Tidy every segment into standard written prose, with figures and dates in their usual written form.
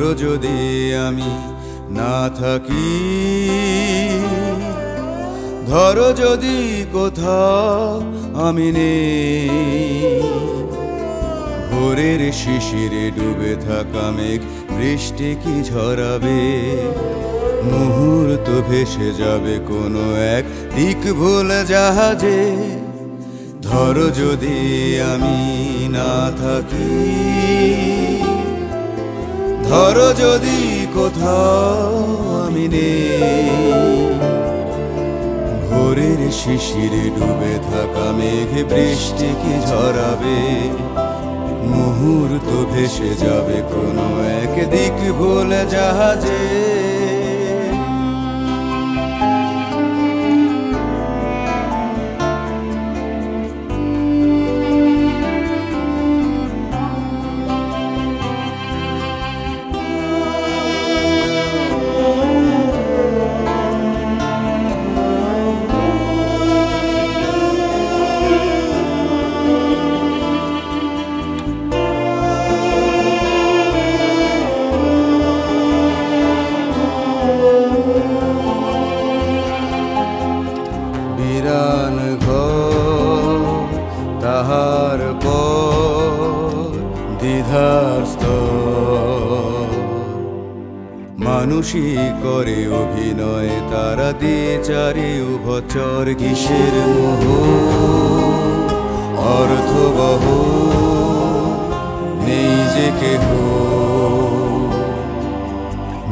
ধরো যদি আমি না থাকি, ধরো যদি কোথাও আমি নেই। ভোরের শিশিরে ডুবে থাকা মেঘ বৃষ্টি কি ঝরাবে, মুহূর্ত ভেসে যাবে কোনো এক দিক ভুল জাহাজে। ধরো যদি আমি না থাকি, ধরো যদি কোথাও আমি নেই। ভোরের শিশিরে ডুবে থাকা মেঘ বৃষ্টি কি ঝরাবে, মুহূর্ত ভেসে যাবে কোনো এক দিক ভুল জাহাজে। মানুষই করে অভিনয় তারা দিয়ে চারি উভচর, কিসের মোহ অর্থবহ নেই যে কেহ।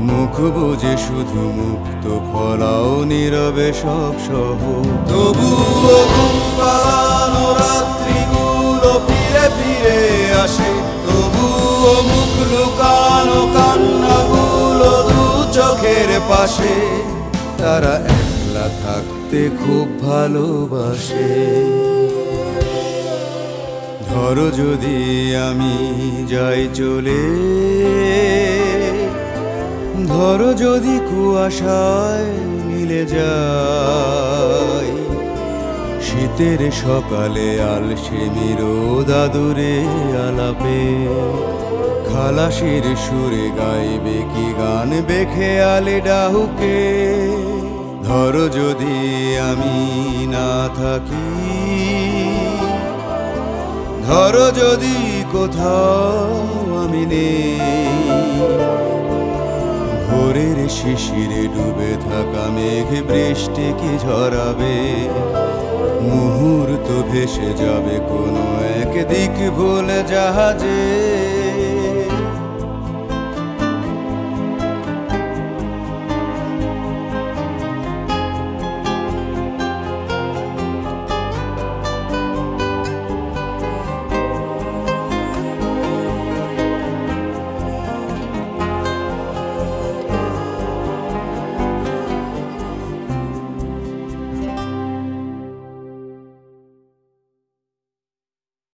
মুখ বুঝে শুধু মুক্ত ফলাও নীরবে সব সহ, তবুও ঘুম পাড়ানো রাত্রিগুলো ফিরে ফিরে আসে, তবুও মুখ লুকানো কান্নাগুলো দু চোখের পাশে। তারা একলা থাকতে খুব ভালোবাসে। ধরো যদি আমি যাই চলে, ধরো যদি কুয়াশায় মিলে যায়, শীতের সকালে আলসেমি রোদ আদুরে আলাপে খালাসির সুরে গাইবে কি গান বেখেয়ালি ডাহুকে। ধরো যদি আমি না থাকি, ধরো যদি কোথাও আমি নেই। ভোরের শিশিরে ডুবে থাকা মেঘ বৃষ্টি কি ঝরাবে, মুহূর্ত ভেসে যাবে কোনো একদিক ভুল জাহাজে।